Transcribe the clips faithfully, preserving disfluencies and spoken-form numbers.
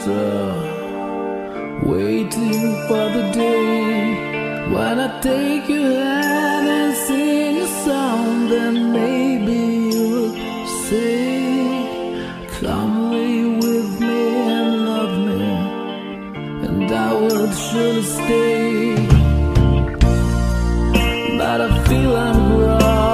after, waiting for the day when I take your hand and sing a song. Then maybe you'll say, come lay with me and love me, and I will surely stay. But I feel I'm wrong.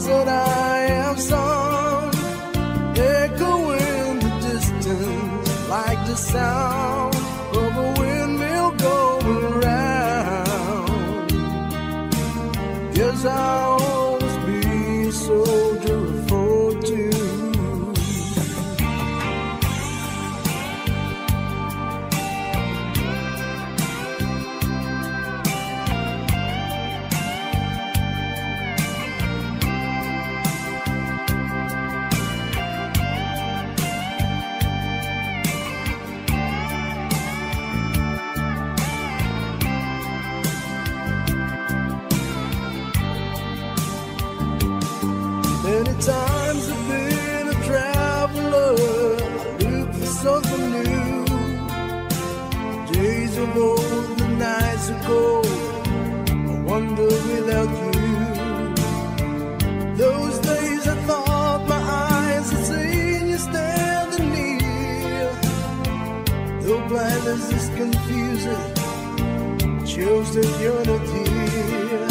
songs that I have sung echo in the distance like the sound of a windmill going round. Yes, I'll always be a soldier of fortune. Many times I've been a traveler, looking for something new. Days of old, the nights of cold, I wonder without you. Those days I thought my eyes had seen you standing near. Though blindness is confusing, it shows that you're not here.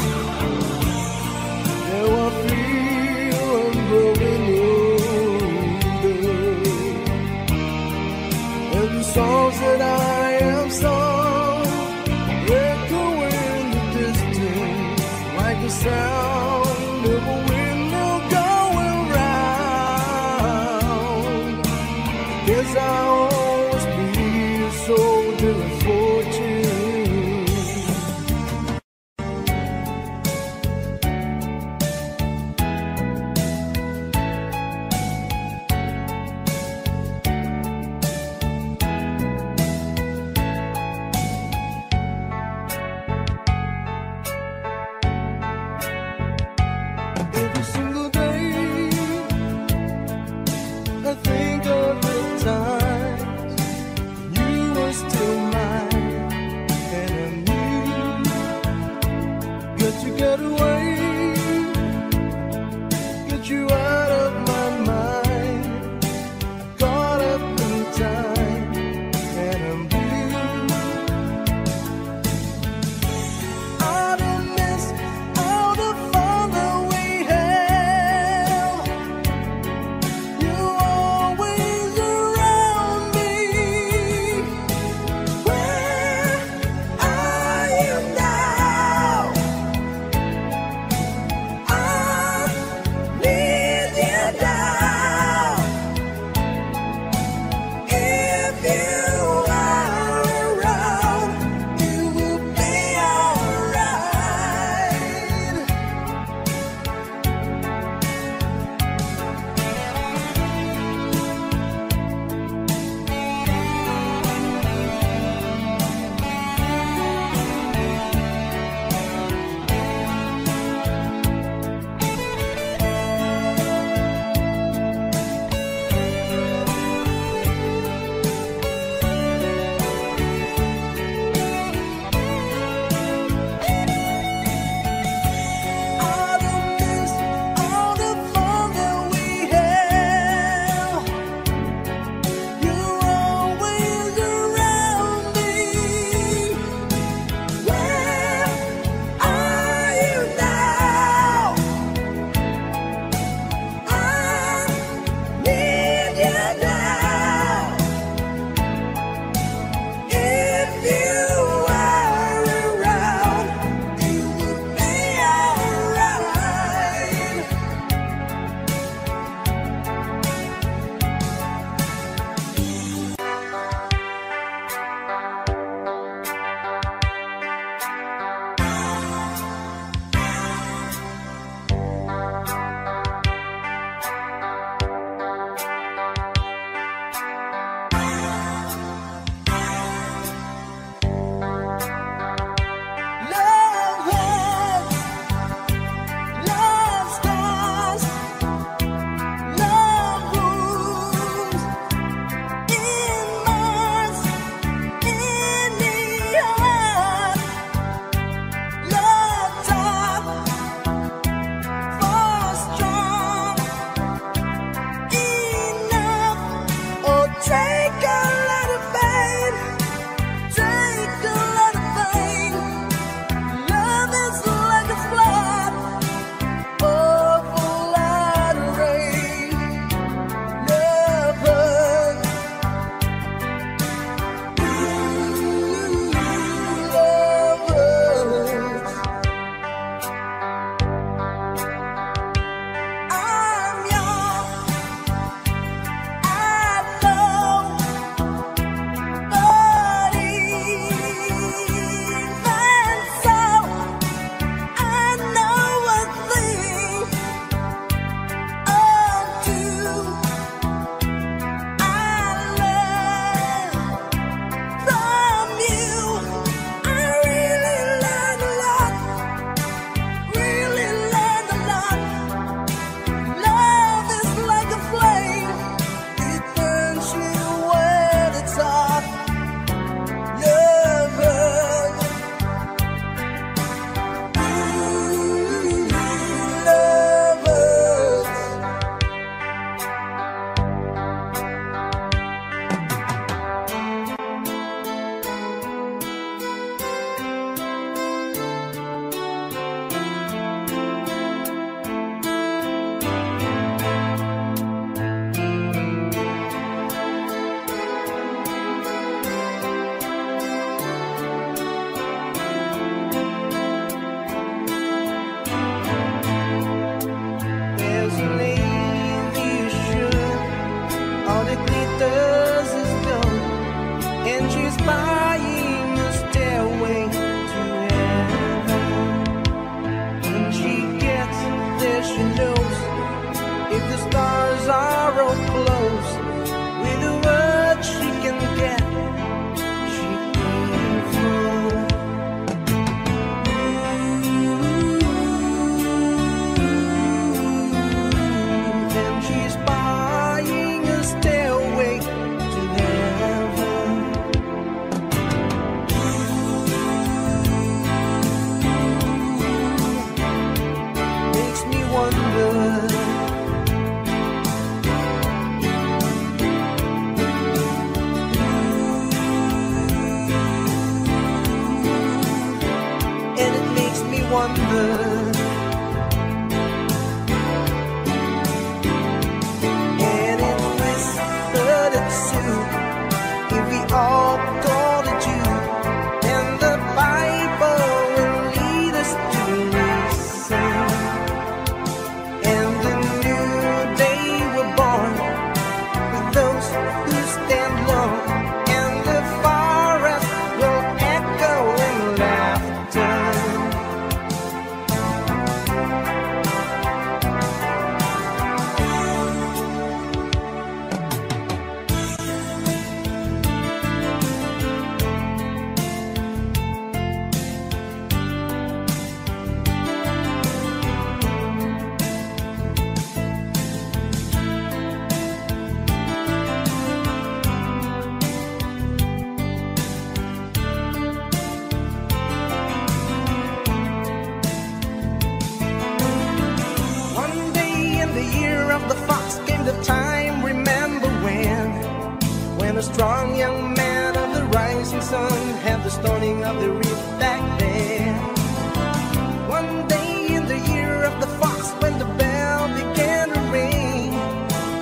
Now I feel growing older, and the songs that I have sung echo in the distance like the sound of a windmill going round. Yes, I'll always be a soldier of fortune. Yeah. she knows if the stars are all close. With the words she can get, she can flow. Then she's buying a stairway to heaven. Makes me wonder. And it whispered it soon, if we all go to June, then the Bible will lead us to listen, and the new day we're born, with those who stand alone. Time, remember when when a strong young man of the rising sun had the stoning of the reef back then. One day in the year of the fox, when the bell began to ring,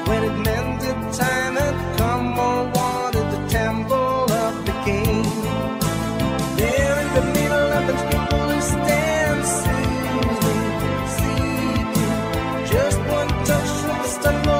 when it meant the time had come, all wanted the temple of the king. There in the middle of the people who stand soothing, sleeping, just one touch with the stumble.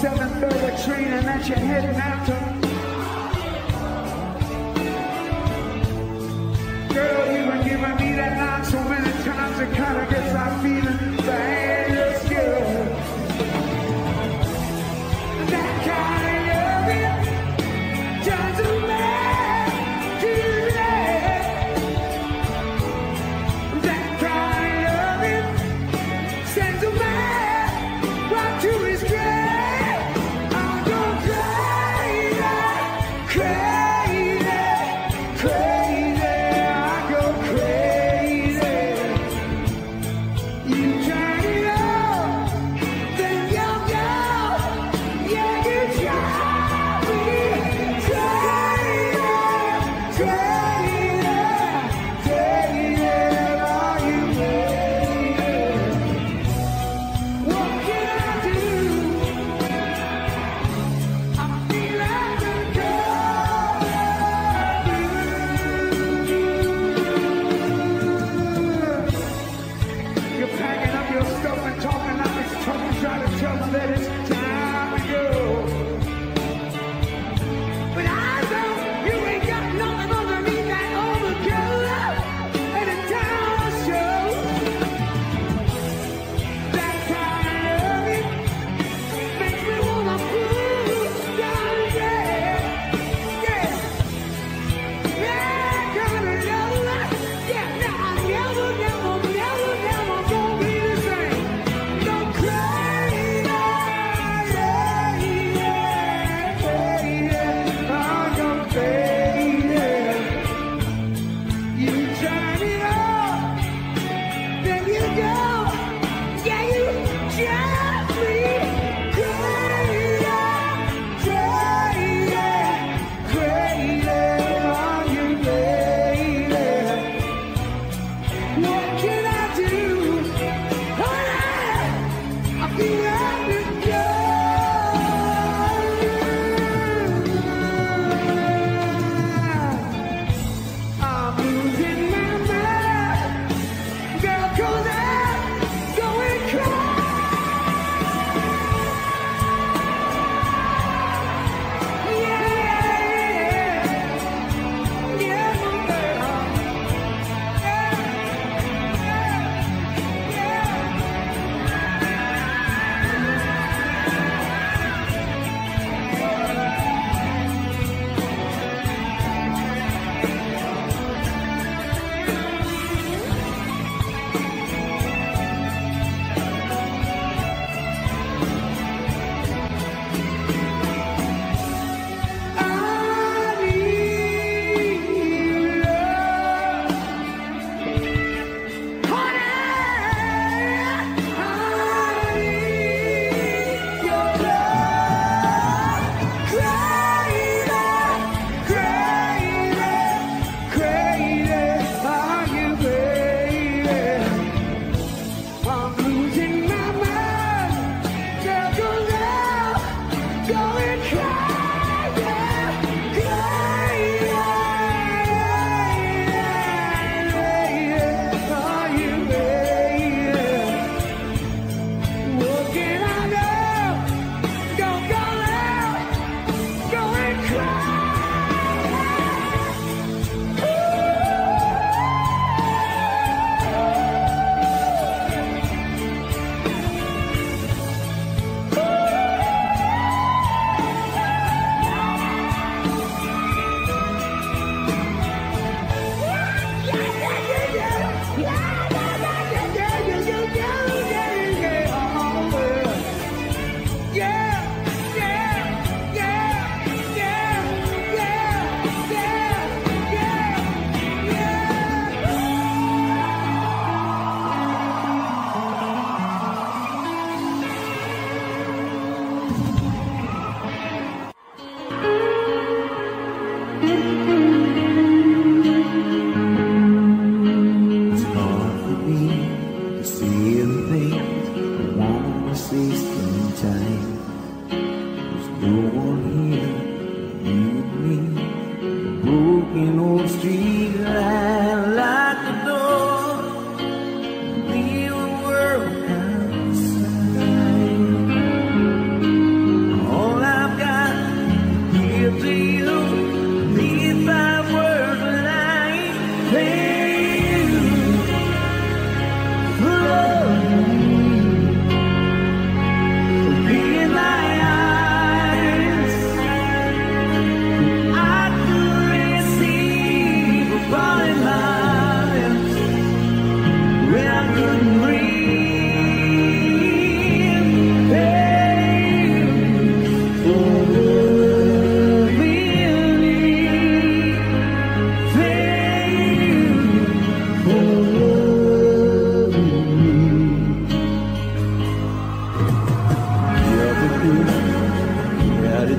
seven thirty train, and that you're heading out to. Girl, you were giving me that line so many times, it kind of gets my feeling bad. It's good. That kind of broken old street light like a door, leave the world outside. All I've got to give to you, these five words that I ain't paying you. Love me, be in my you know, to your dreams, when I look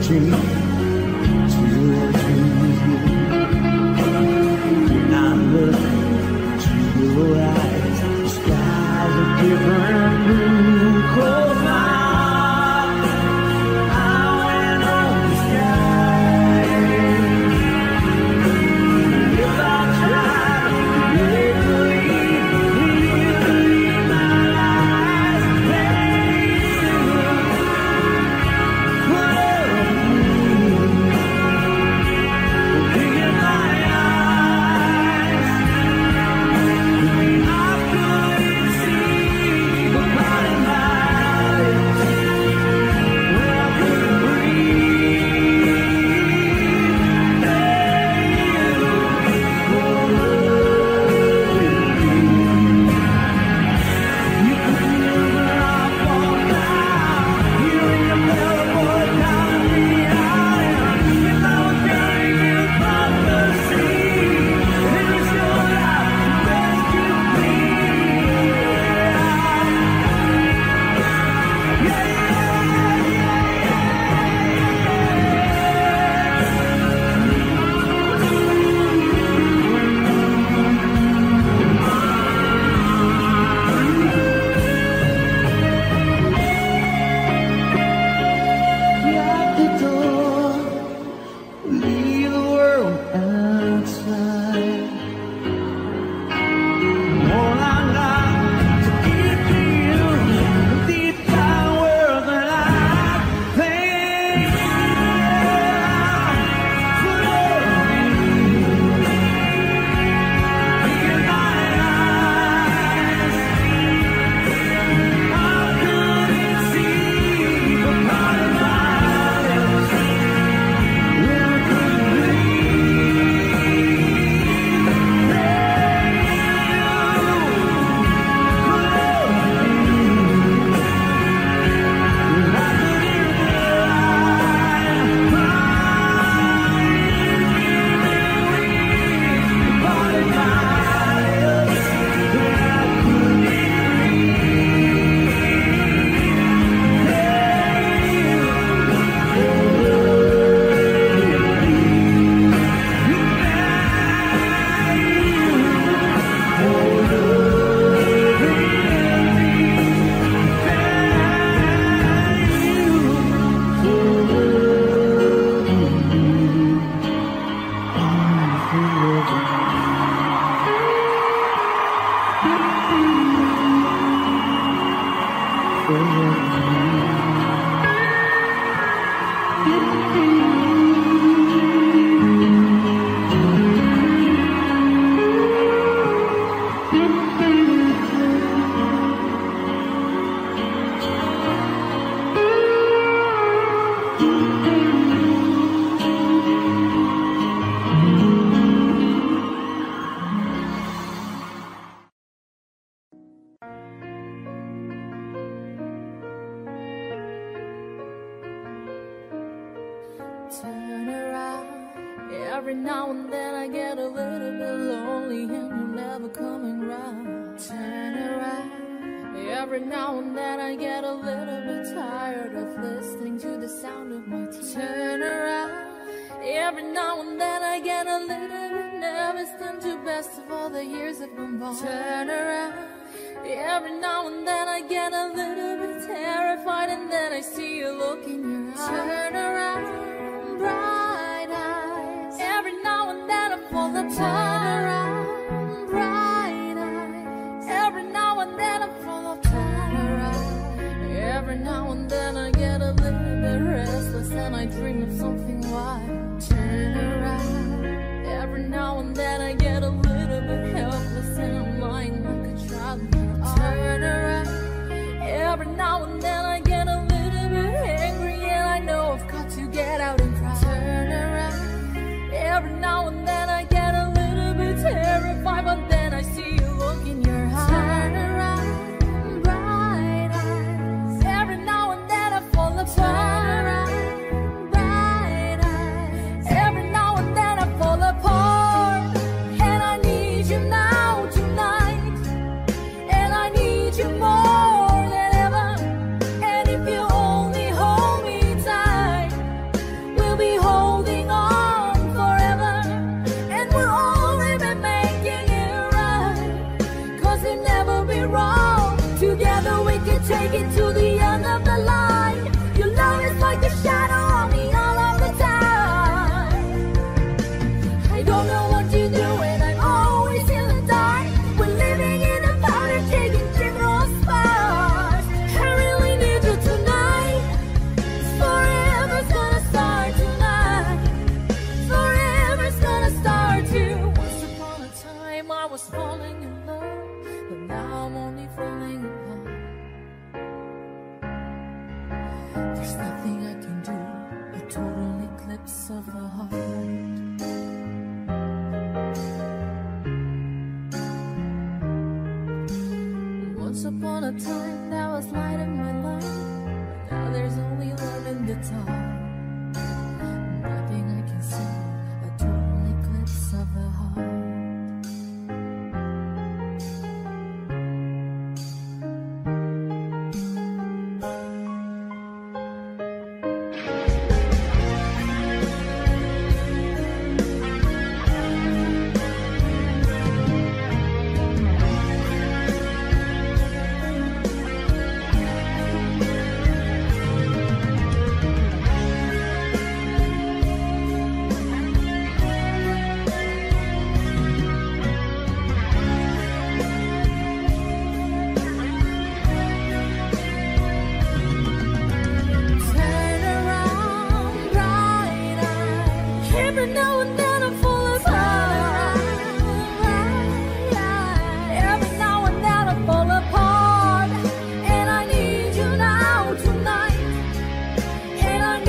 to your eyes, the skies are different blue. Close my eyes, I went on the sky. If I tried, you'd believe, you'd believe my eyes. Thank you. Turn around. Every now and then I get a little bit lonely and you're never coming round. Turn around. Every now and then I get a little bit tired of listening to the sound of my tears. Turn around. Every now and then I get a little bit nervous and do best of all the years that have gone by. Turn around. Every now and then I get a little bit terrified and then I see you look in your eyes. Turn around. Bright eyes. Every now and then the time around, bright eyes. Every now and then I'm full of turnaround. Every now and then I get a little bit restless and I dream of something wild. Turn around. Every now and then I get a little bit helpless and I'm lying like a child. Turn around. Every now and then I get a little bit angry and I know I've got to get out and cry. Turn around. Every now and then I get a little bit terrified, but then I see you look in your eyes. Turn around, bright eyes. Every now and then I fall apart. Turn around, bright eyes. Every now and then I fall apart. And I need you now, tonight. And I need you more. Together we can take it to the end of the line. Your love is like a shadow on me all of the time. I don't know what you do and I'm always in the dark. We're living in a powder keg, general sparks. I really need you tonight. Forever's gonna start tonight. Forever's gonna start too. Once upon a time I was falling in love, but now I'm only falling apart. There's nothing I can do, a total eclipse of the heart. Once upon a time there was light in my life, now there's only love in the dark. Nothing I can see, a total eclipse of the heart.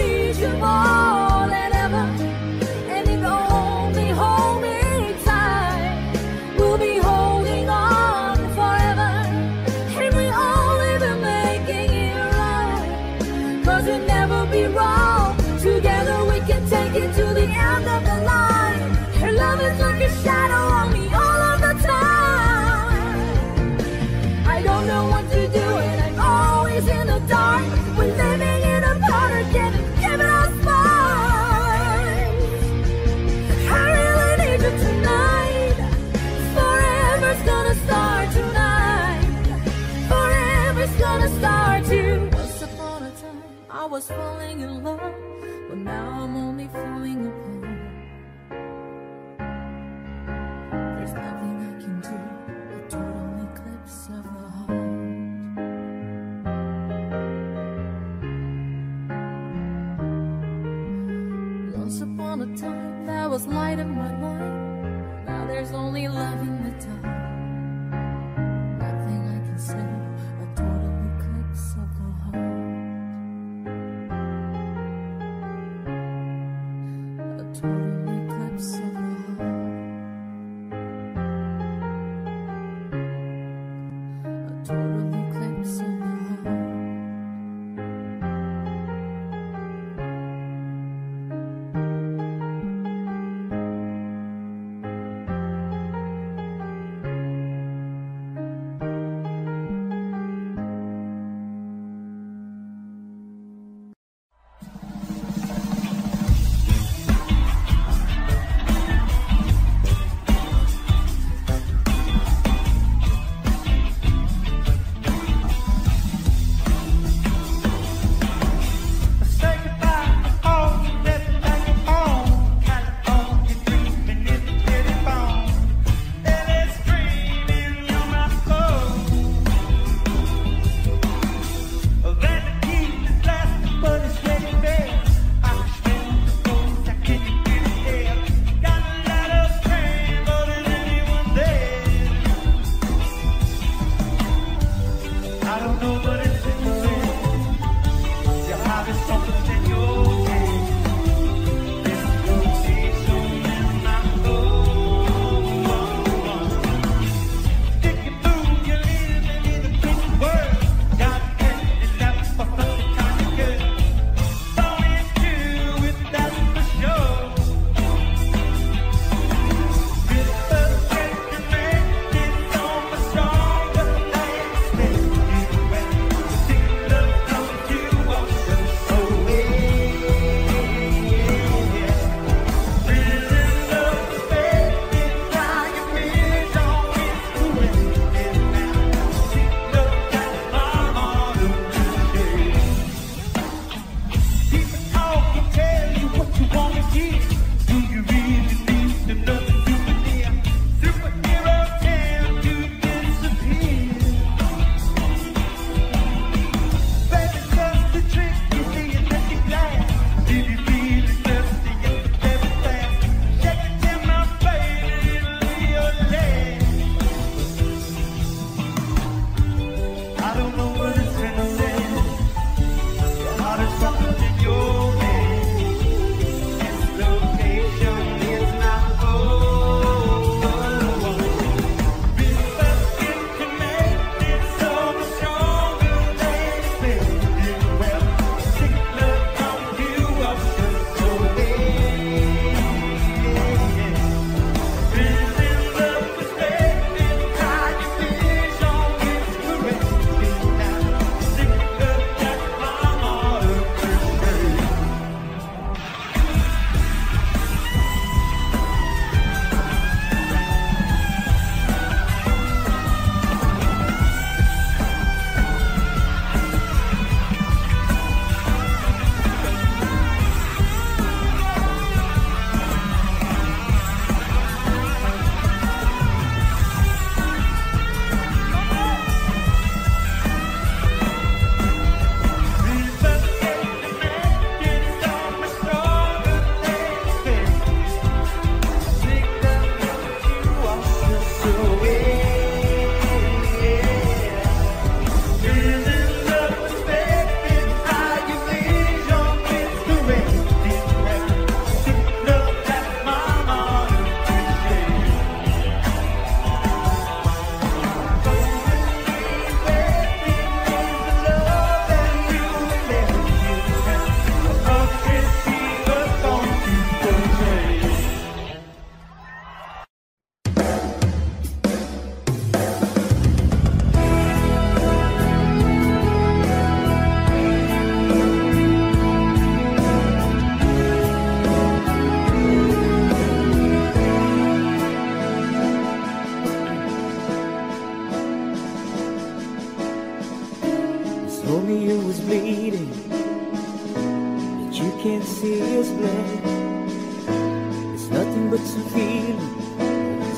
I was falling in love, but now I'm only falling apart. There's nothing I can do, a total eclipse of the heart. Once upon a time there was light in my life, now there's only love in the dark. Nothing I can say, a total eclipse of the heart.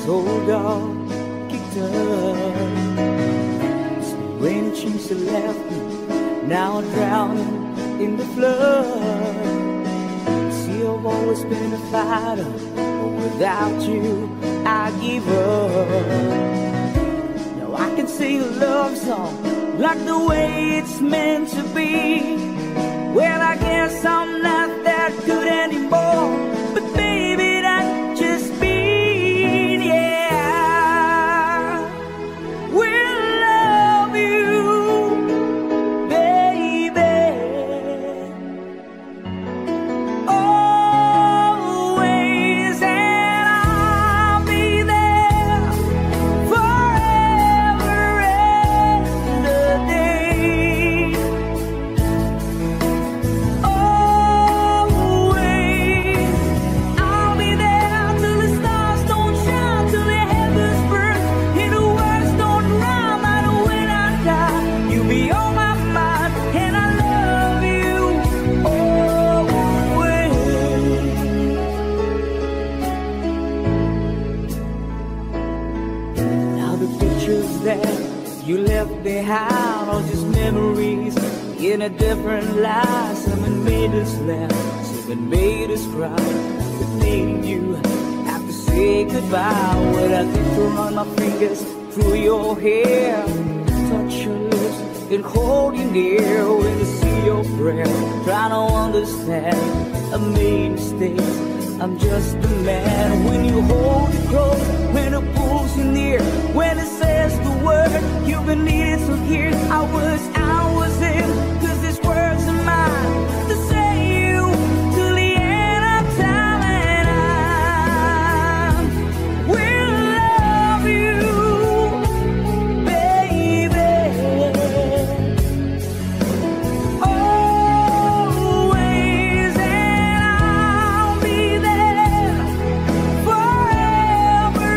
soldar kicked up. It's the rain seems to left me, now drowning in the flood. See, I've always been a fighter, but without you I give up. Now I can sing a love song like the way it's meant to be. Well, I guess I'm not that good anymore, but baby, that's just me, yeah. We'll love you, baby, always, and I'll be there forever and a day. That you left behind, all just memories in a different life. Someone made us laugh, someone made us cry, but made you have to say goodbye. What I did to run my fingers through your hair, touch your lips and hold you near. When I see your breath, try to understand, I made mistakes, I'm just a man. When you hold it close, when it pulls you near, when it says the word you've been needing to hear, I was, I was in, cause these words are mine to say you till the end of time. And I will love you, baby, always, and I'll be there forever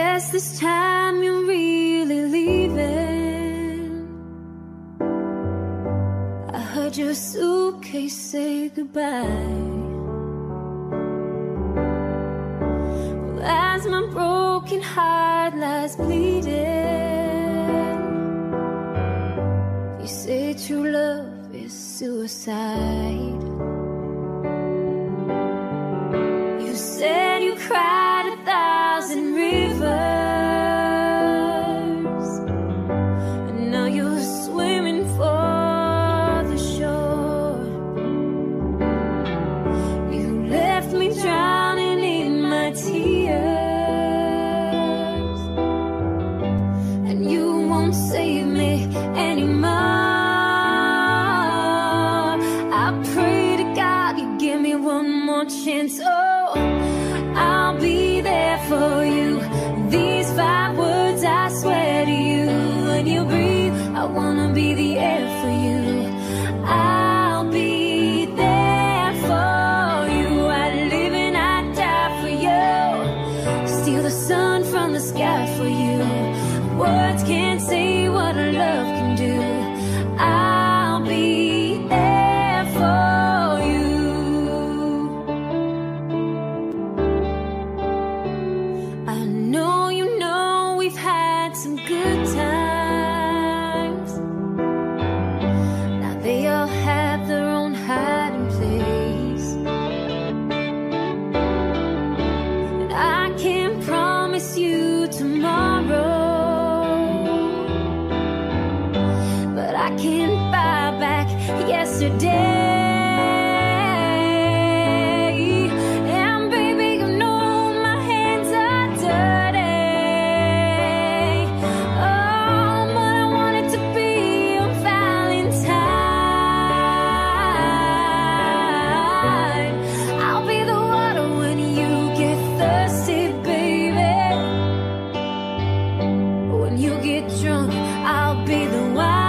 Guess this time you're really leaving. I heard your suitcase say goodbye. Well, as my broken heart lies bleeding, you say true love is suicide. You said you cried a thousand rivers, and now you're swimming for the shore. You left me drowning in my tears, and you won't save me anymore. I pray to God you give me one more chance. Oh, I'll be there for you. These five words I swear to you. When you breathe, I wanna be the air for you. I'll be there for you. I live and I die for you. Steal the sun from the sky for you. Words can't say what a love can do. I'll be there for you. Yesterday, and baby, you know my hands are dirty. Oh, but I wanted to be your Valentine. I'll be the water when you get thirsty, baby. When you get drunk, I'll be the wine.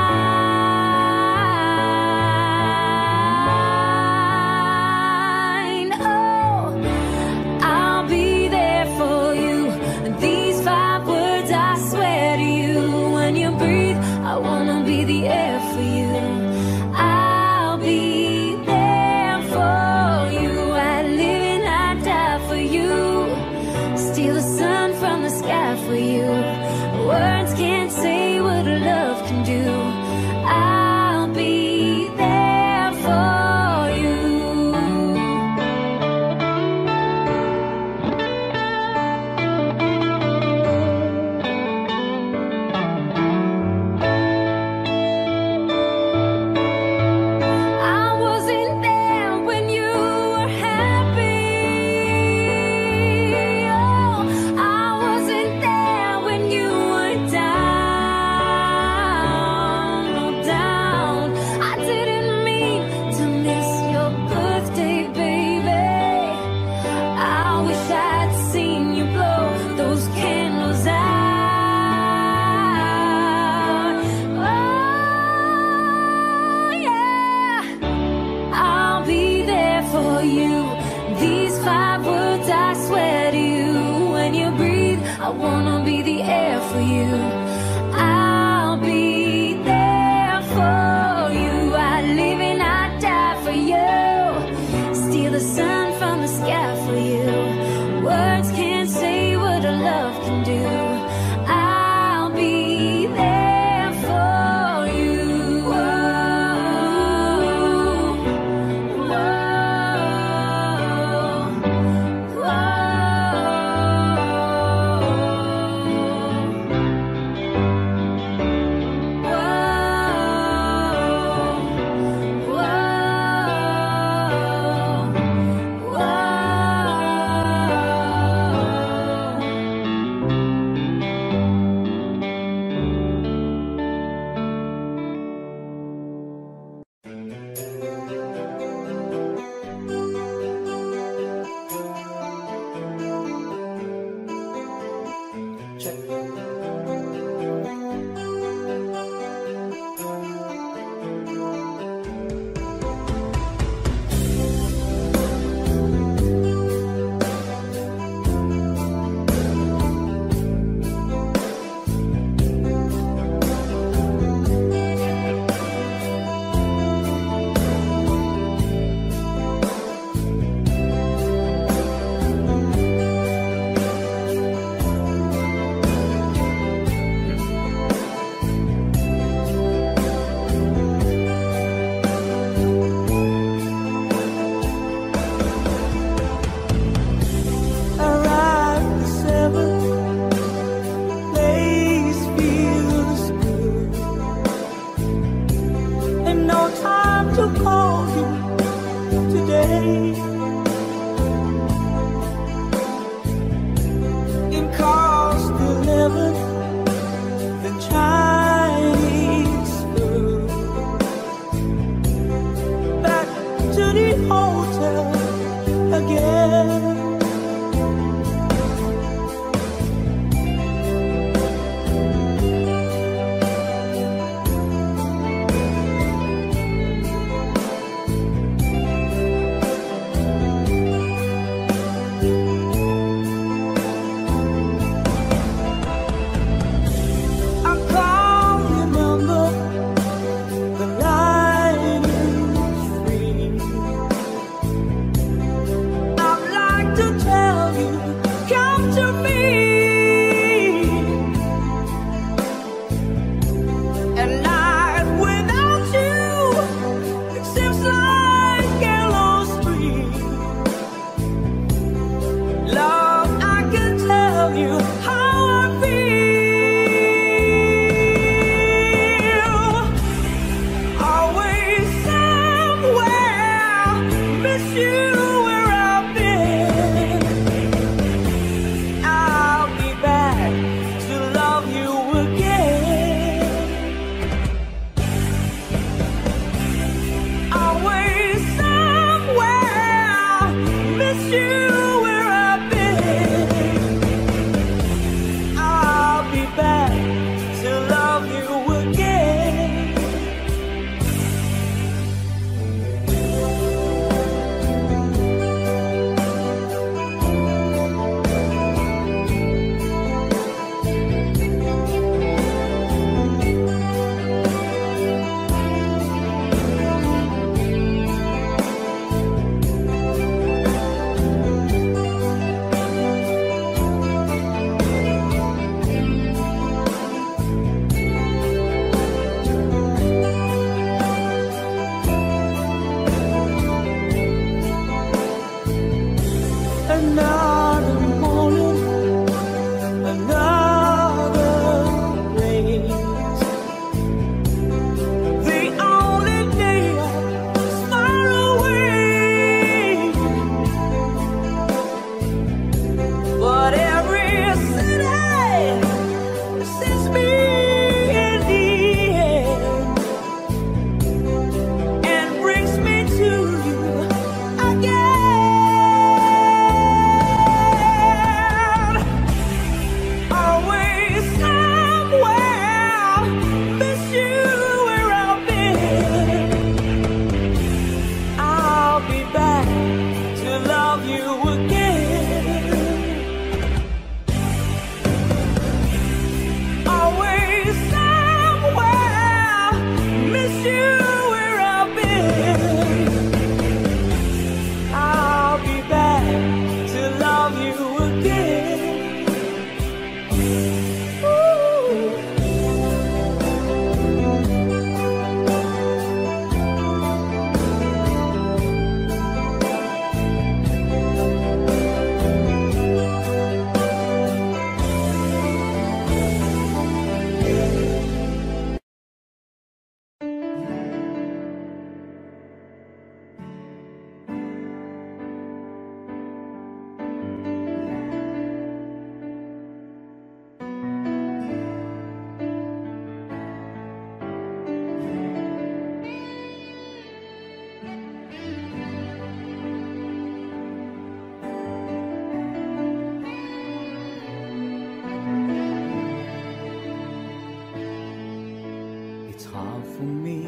for me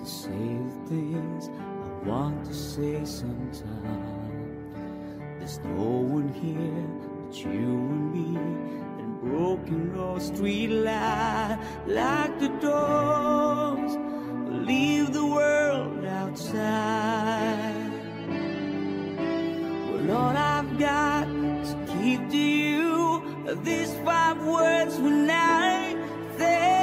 to say the things I want to say sometime. There's no one here but you and me, and broken or street light. Lock the doors, leave the world outside. Well, all I've got to give to you are these five words when I think.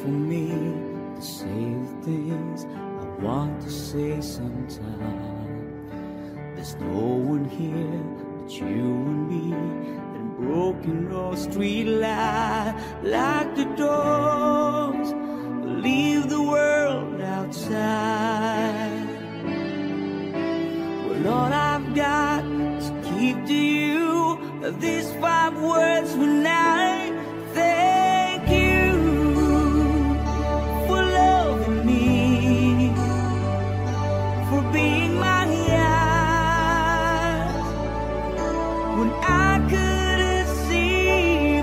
For me to say the things I want to say say sometime. There's no one here but you and me, and broken old street light. Lock the doors, leave the world outside. Well, all I've got is keep to you these five words when I thank you for loving me, for being my eyes when I couldn't see,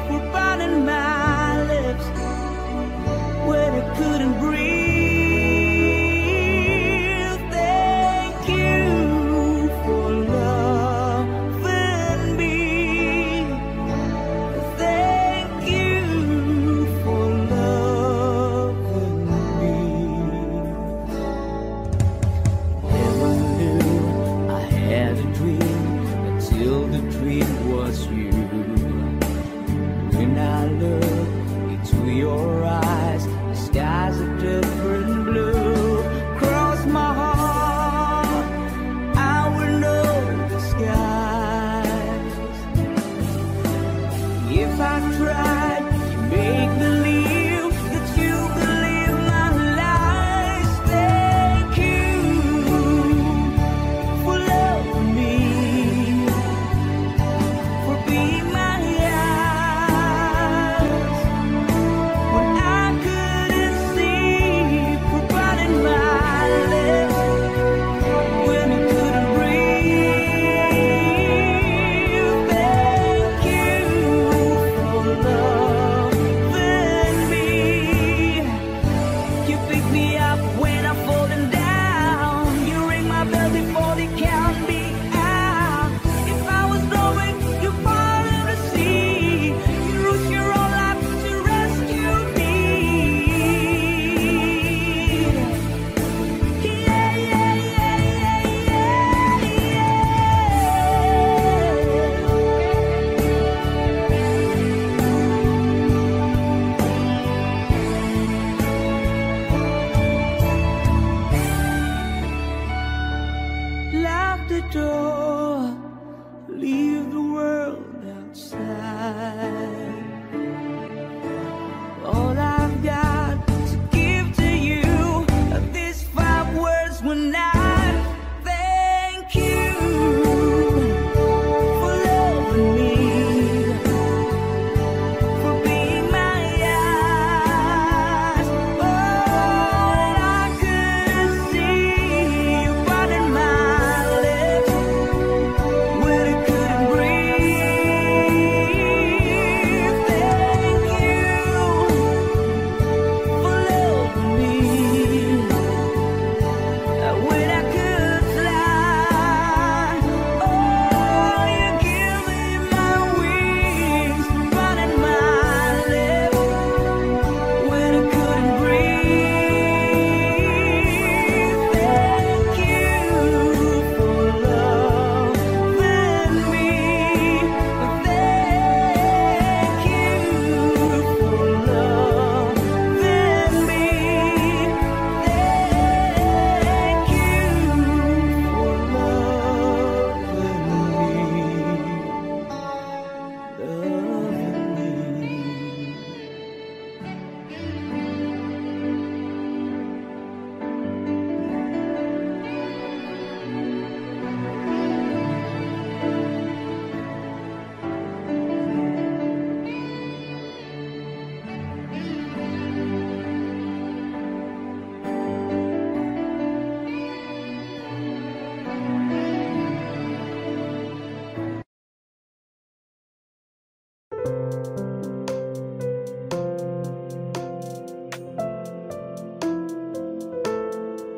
for biting my lips when I couldn't breathe. Thank you for loving me. Thank you for loving me. Never knew I had a dream until the dream was you. When I look into your eyes, the sky's a different blue. Cross my heart, I will know the skies. If I tried to make believe that you believe my lies, thank you for loving me, for being my eyes when I couldn't see, for biting my lips when I couldn't breathe. Thank you for loving me. You pick me up when I'm falling down. You ring my bell before they count me out. If I was blowing, you fall in the sea. You risk your own life to rescue me. Yeah, yeah, yeah, yeah, yeah. Lock the door, leave the world outside. All I've got to give to you are these five words when I thank you for loving me, for being my eyes. All I could see, you biting my lips when I couldn't breathe. Thank you for loving me when I could fly. Oh, you give me my wings, biting my lips when I couldn't breathe. Thank you for loving me. Thank you for loving me. Thank you for loving me, loving me.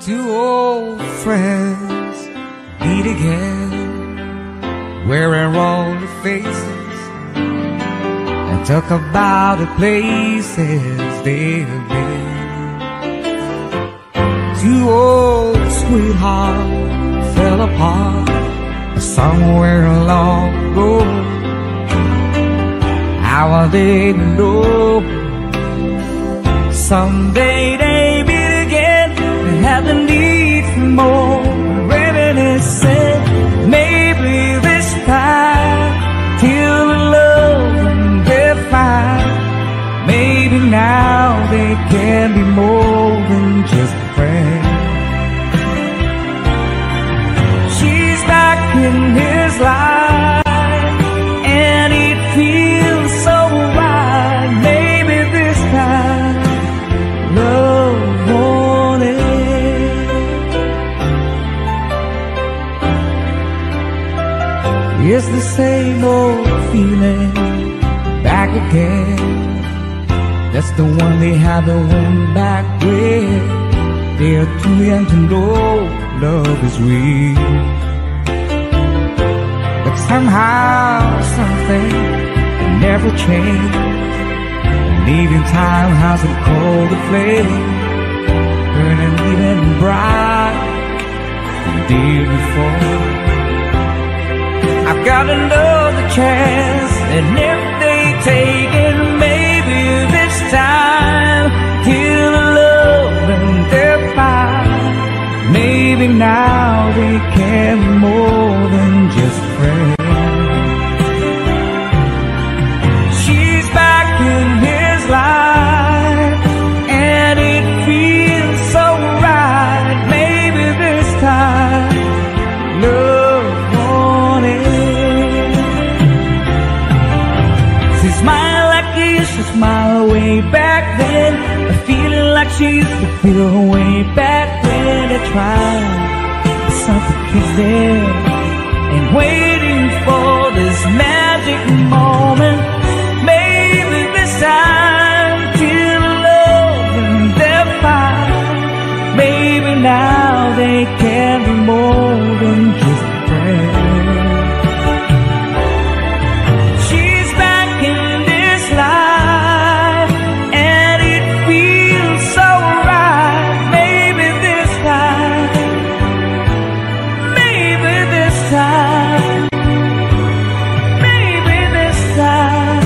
Two old friends meet again, wearing all the faces, and talk about the places they've been. Two old sweethearts fell apart somewhere long ago. How I didn't know. Someday they be had the need for more, reminiscing. Maybe this time till the love and they'll find. Maybe now they can be more than just friends. She's back in his life and it feels so right. Maybe this time love won't. It's the same old feeling back again. That's the one they haven't went back with. They're too young to know love is real. But somehow something never changed, and even time hasn't cold the flame, burning even bright than the day before. I've got another chance, and if they take it, maybe this time he'll love and they'll find. Maybe now they can be more than just friends. She's back in his life, and it feels so right. Maybe this time love. Smile way back then, a feeling like she used to feel way back when. I tried something kissing and waiting for this magic moment. Maybe this time till love and they'll find. Maybe now they can be more than just friends. Maybe this time, maybe this time.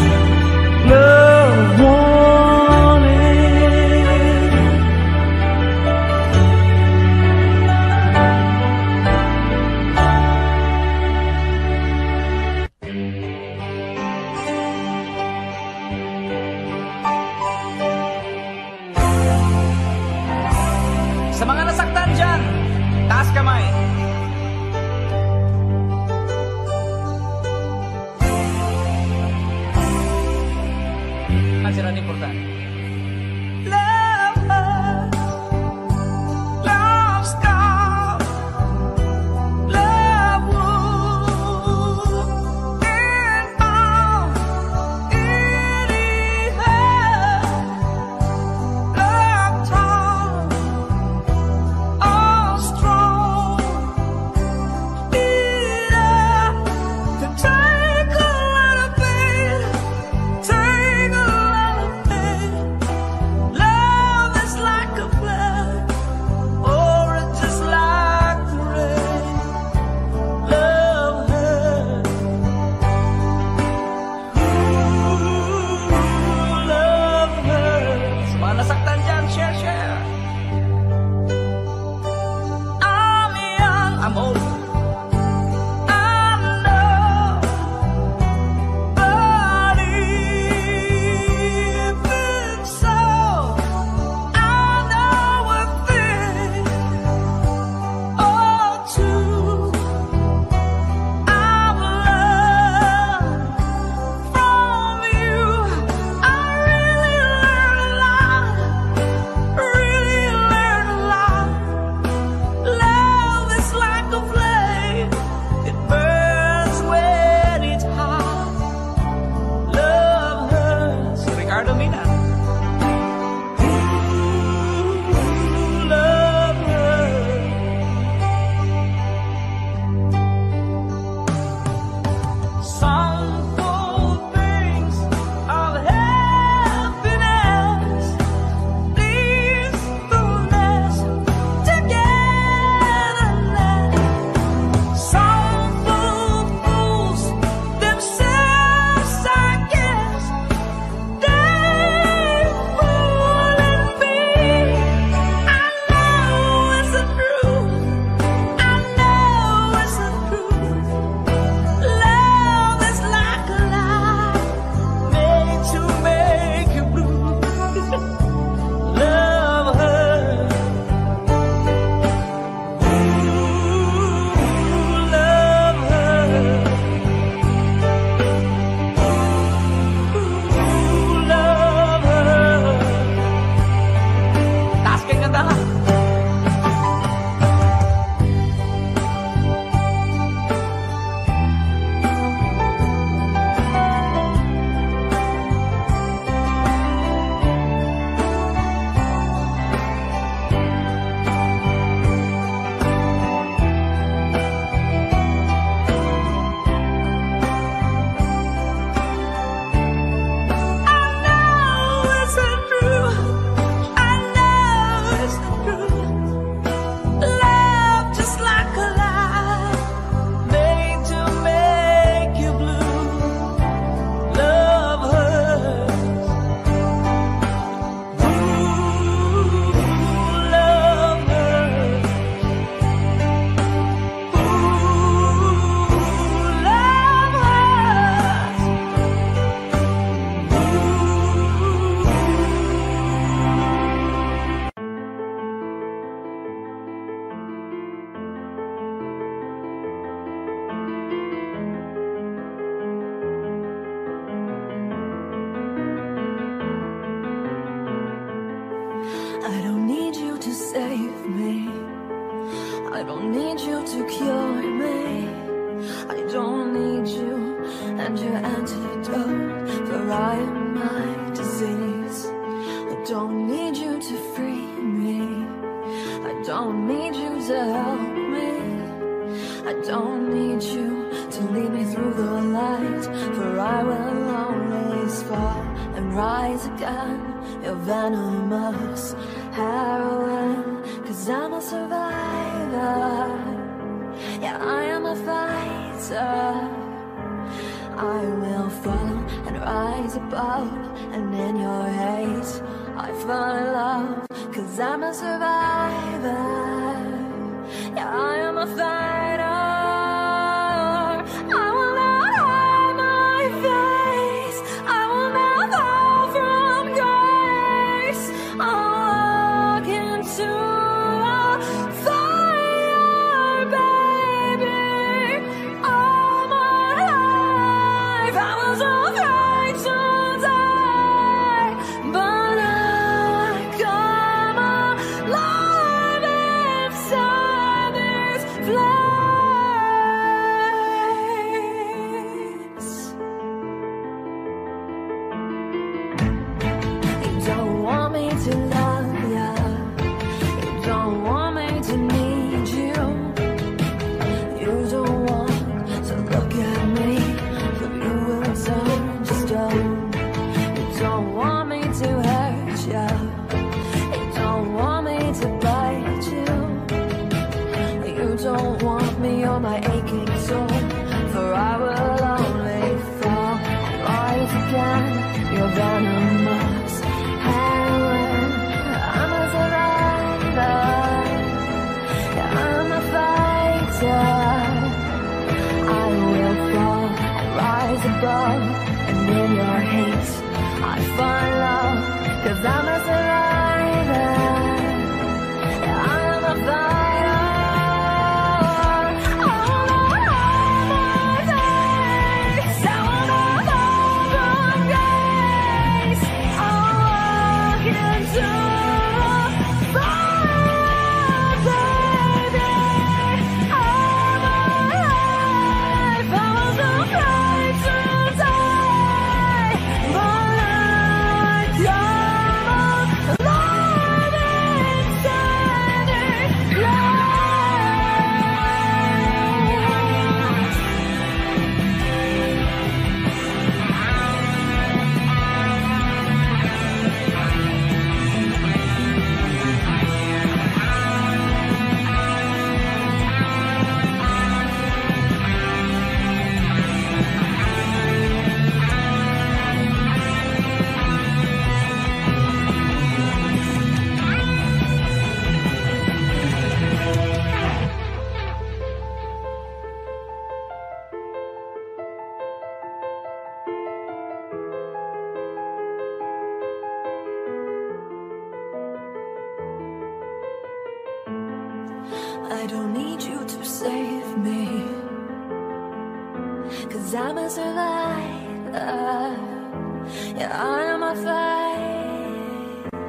I don't need you to save me. I don't need you to cure me. I don't need you and your antidote, for I am my disease. I don't need you to free me. I don't need you to help me. I don't need you to lead me through the light, for I will always fall and rise again. You're venomous heroin, 'cause I'm a survivor. Yeah, I am a fighter. I will fall and rise above, and in your hate I find love, 'cause I'm a survivor. Yeah, I am a fighter. And in your hate I find love, 'cause I'm a survivor. Yeah, I'm a fighter. I don't need you to save me, 'cause I'm a survivor. Yeah, I am a fighter. Love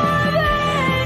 inside me.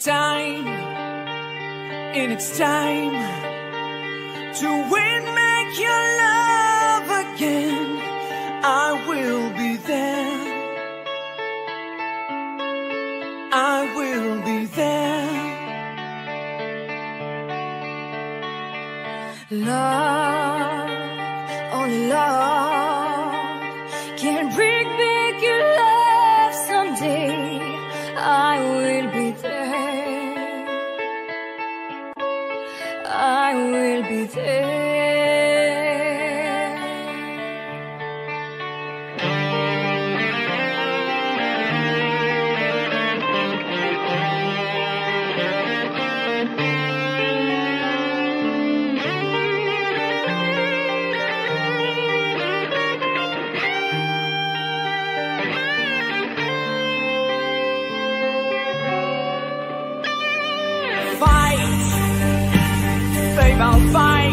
time, and it's time to win back your love again. I will be there, I will be there. Love, only love can bring back your love someday. I will be there, I will be there. Fight, babe, I'll fight.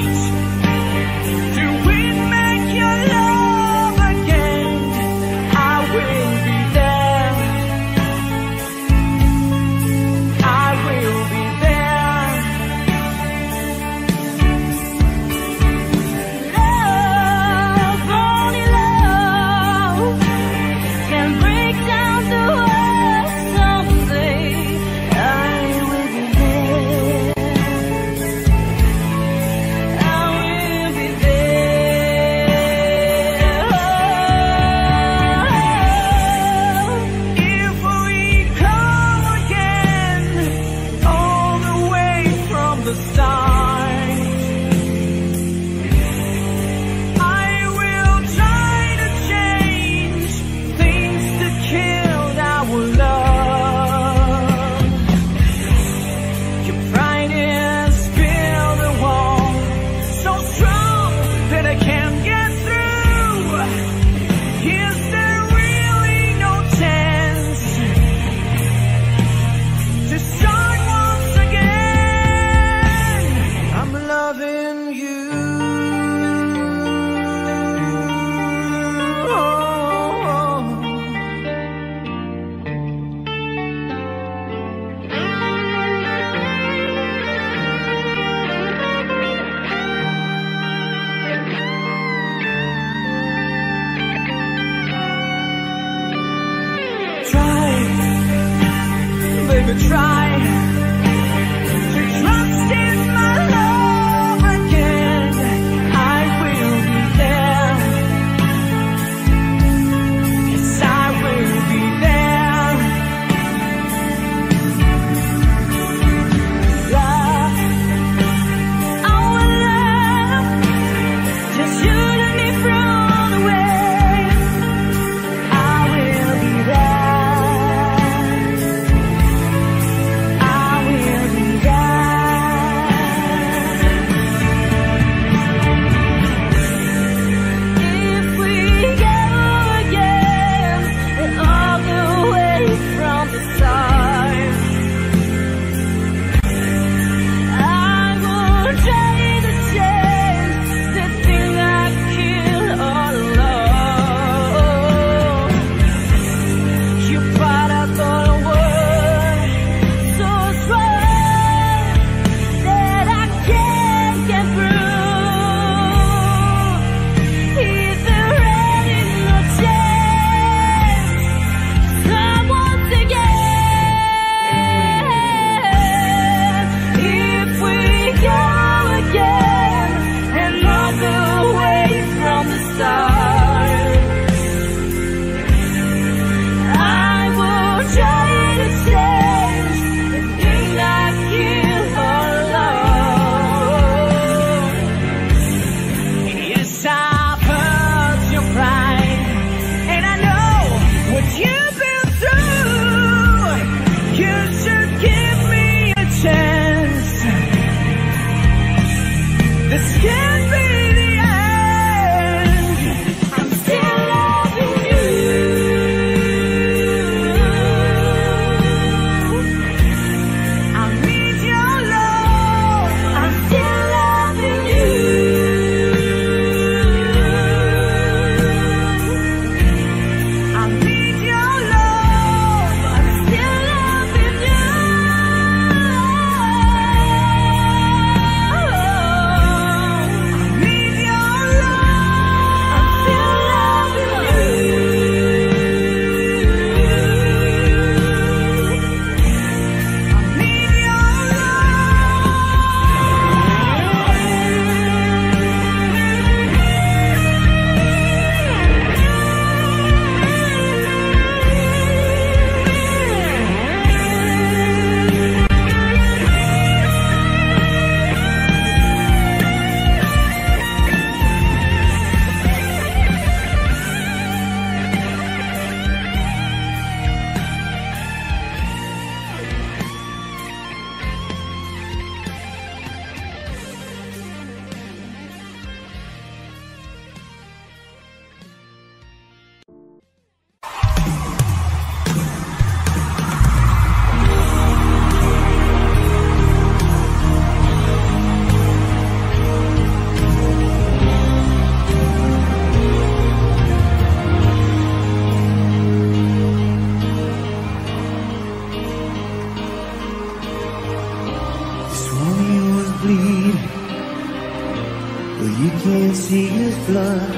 All you can see is blood.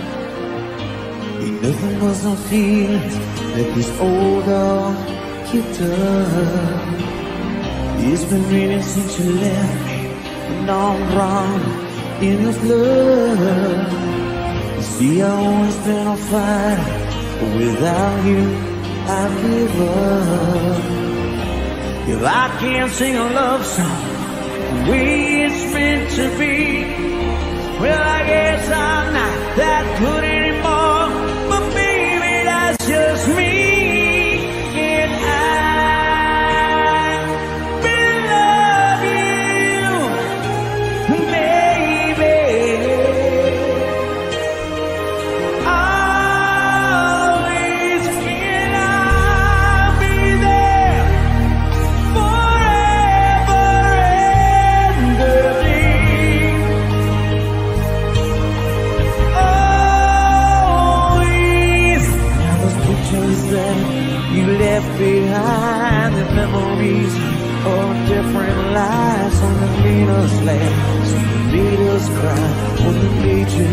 Enough of us don't feel that this old dog kicked up. It's been raining since you left, and I'm wrong in the flood. You see, I always been on fire, but without you, I give up. If I can't sing a love song the way it's meant to be, well, I guess I'm not that good anymore. But baby, that's just me. And I've been loving you, baby, always. Can I be there forever and ever? You left behind the memories of different lives. When they made us laugh, when they made us cry, when they made you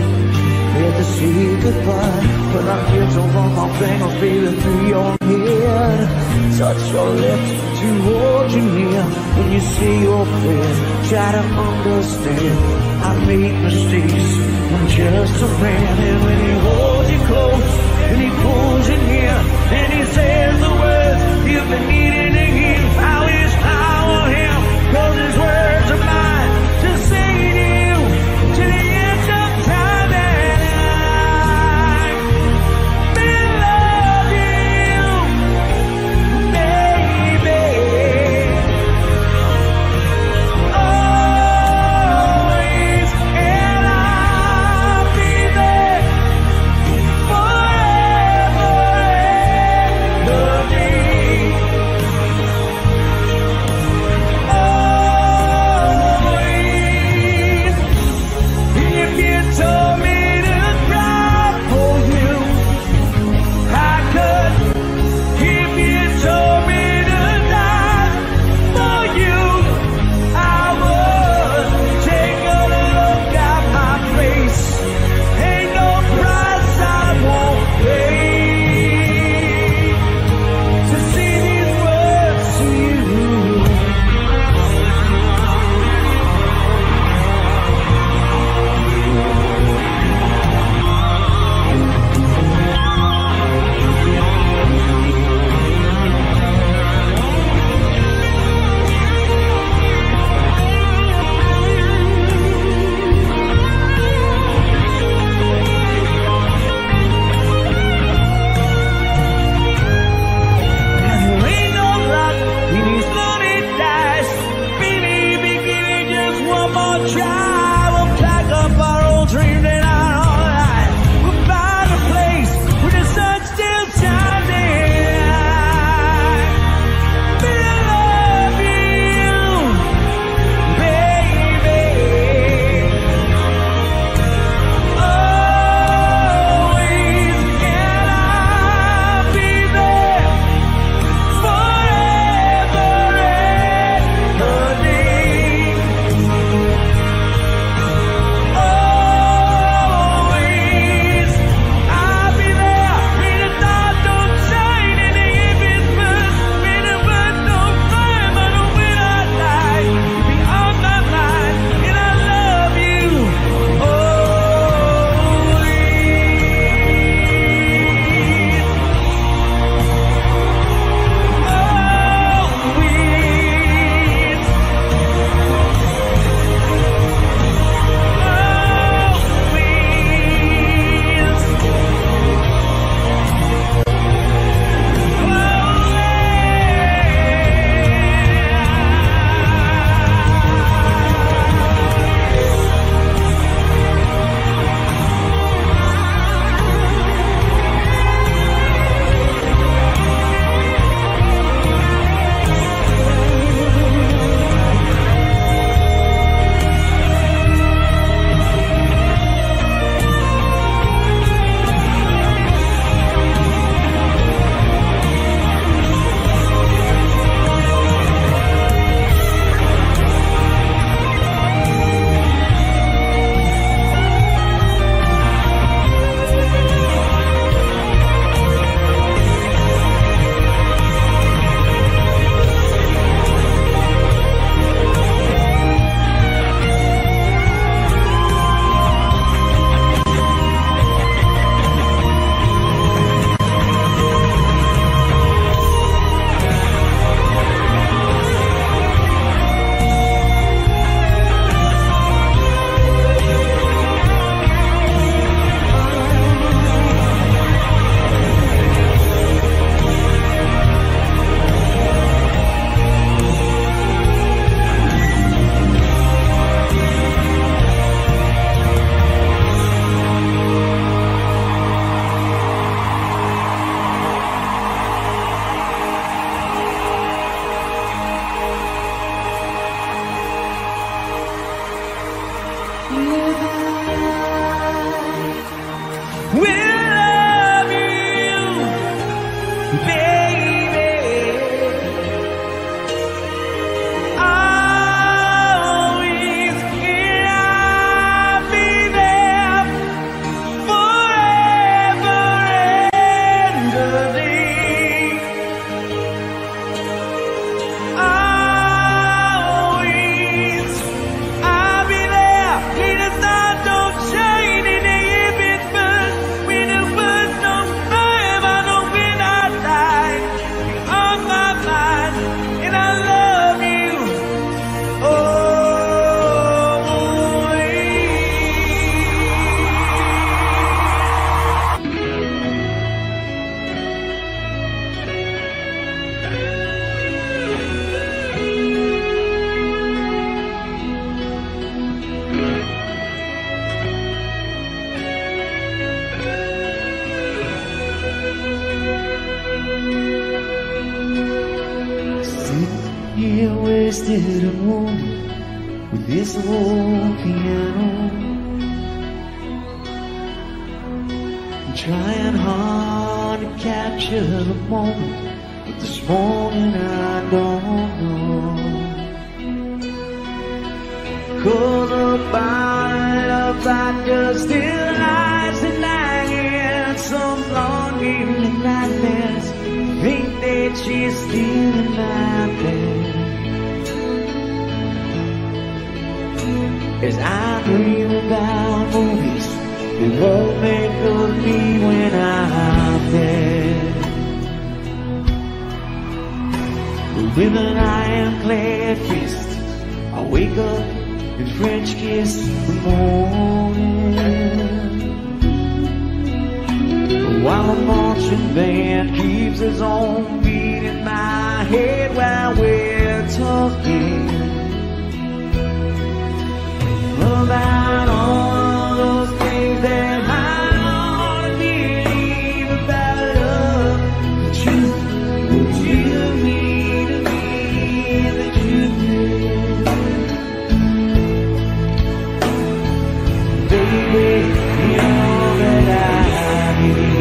had to say goodbye. But I feel so wrong, I'm banging a feeling through your head. Touch your lips to hold you near. When you say your prayers, try to understand. I made mistakes, I'm just a man. And when he holds you close, and he pulls you near, and he says the words you've been needing to hear. I wish I were him, cause his words are mine to say to you to the end of time. And I've been loving you, baby, always. And I'll be there forever. wasted a moment with this old piano, I'm trying hard to capture the moment, but this morning I don't know. Cause a pile of that dusty lies and I hear some longing and madness. Think that she's stealing my bed as I dream about movies that love make of me when I'm dead. With an iron-clad fist, I wake up and French kiss the morning, while a marching band keeps its own beat in my head while we're talking about all those things that I don't believe about love. But you, would you mean to me that you did? Baby, you know that I need.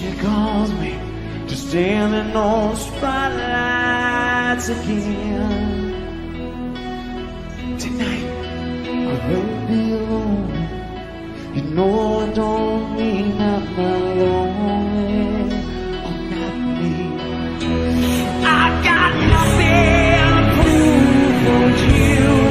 She calls me to standing on spotlight nights again. Tonight I won't be alone. You know I don't mean I'm not lonely. I'm not me. I got nothing to prove for you.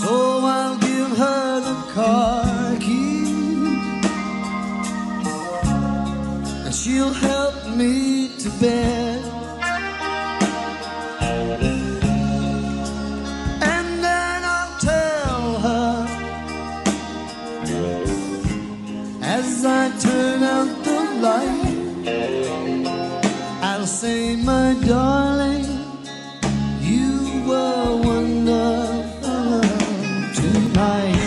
So I'll give her the car keys and she'll help me to bed. And then I'll tell her as I turn out the light, I'll say, my darling, you were wonderful tonight.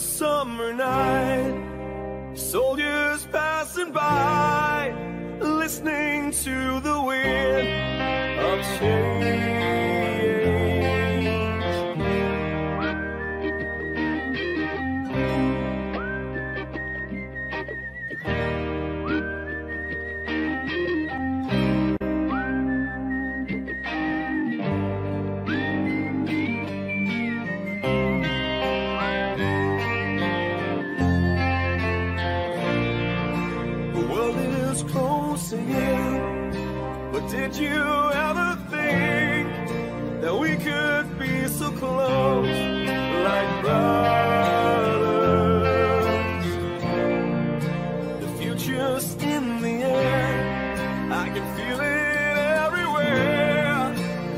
summer night, soldiers passing by, listening to the wind of change. Did you ever think that we could be so close, like brothers? The future's in the air, I can feel it everywhere,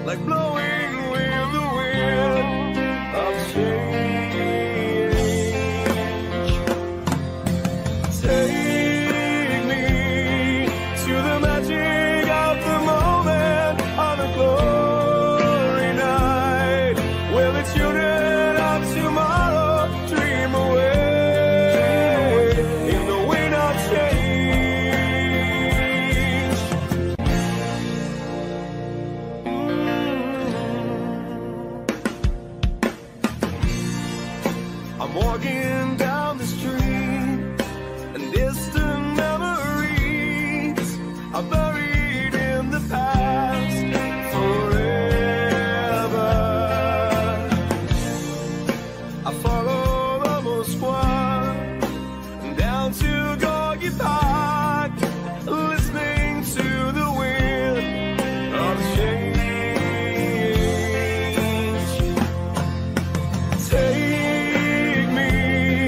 like blowing with the wind of change. Take me to the magic take me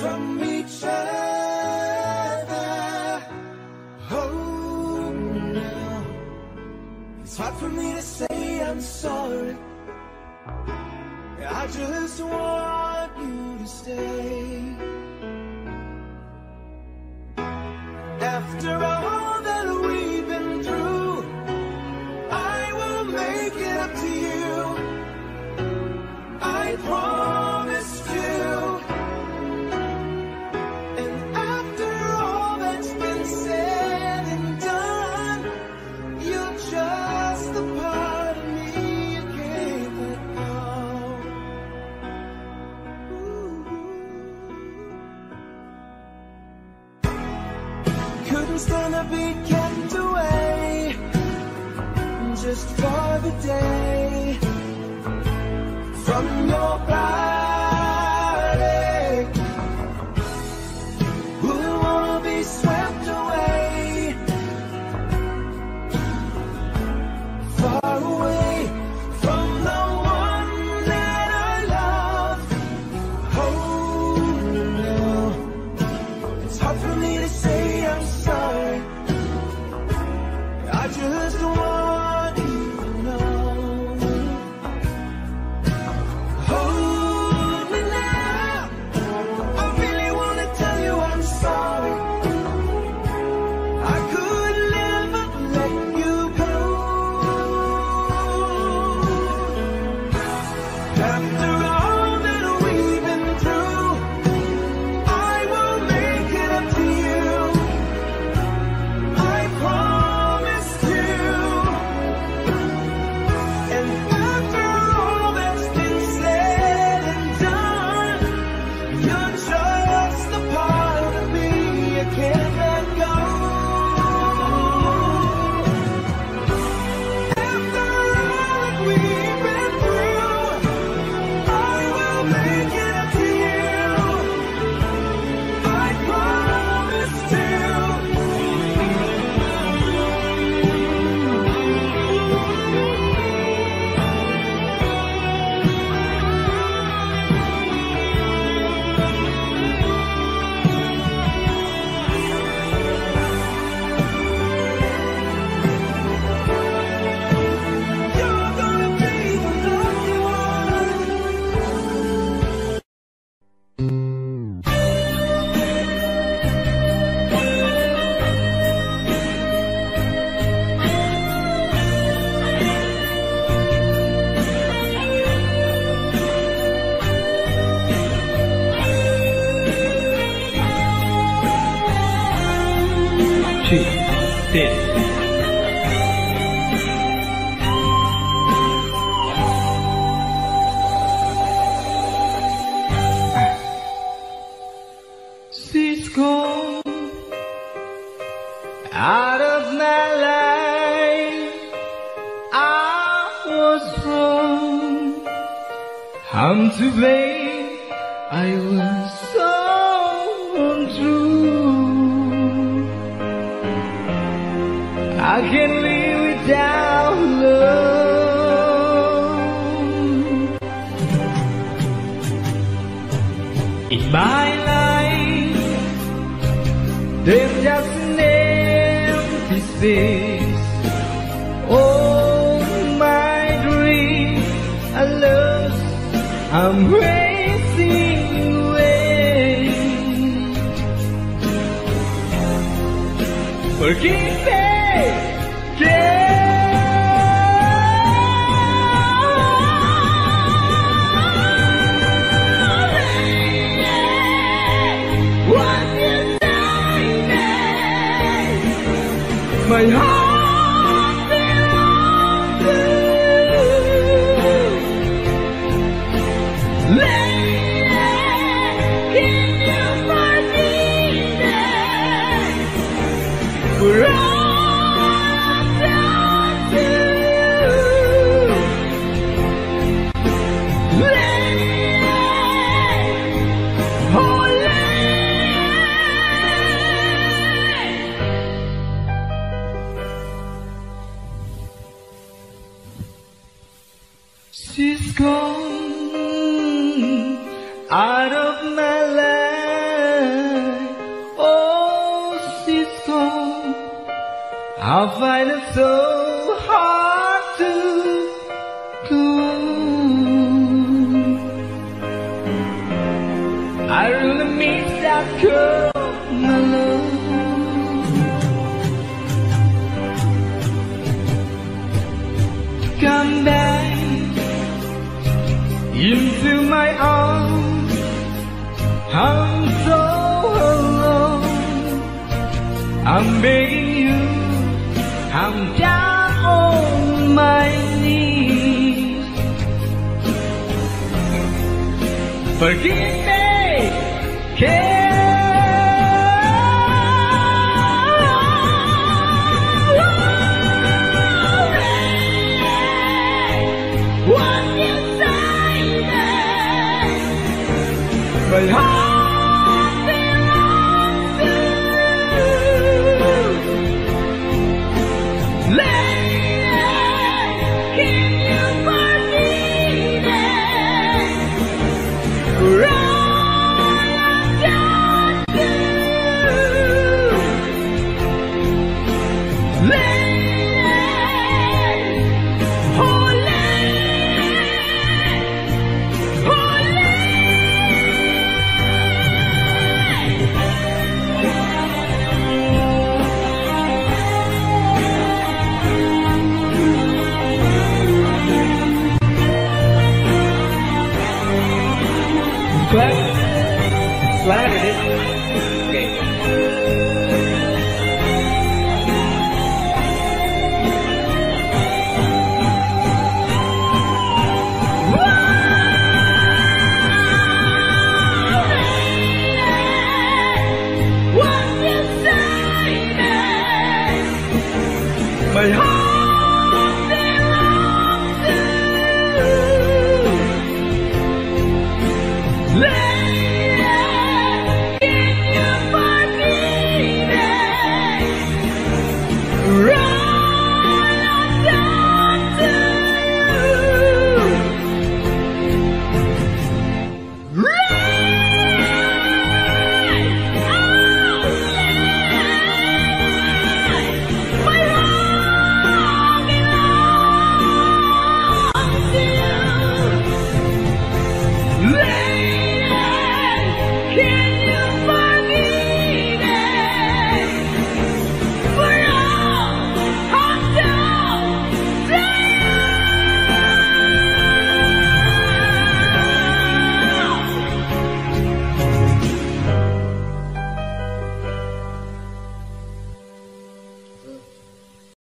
from each other. Oh, now it's hard for me to say I'm sorry. I just want you to stay. After all that we've been through, I will make it up to you. I promised you. And after all that's been said and done, you're just the part of me you can't let go. Ooh. Couldn't stand to be kept away just for the day from your body. Wouldn't wanna be swept away, far away from the one that I love. Oh no, it's hard for me to say I'm sorry. I just want. I find it so hard to do. I really miss that girl, my love. Come back into my arms. I'm so alone. I'm begging you. I'm down on my knees. Forgive me, care what you say, but how? Glad, glad it is.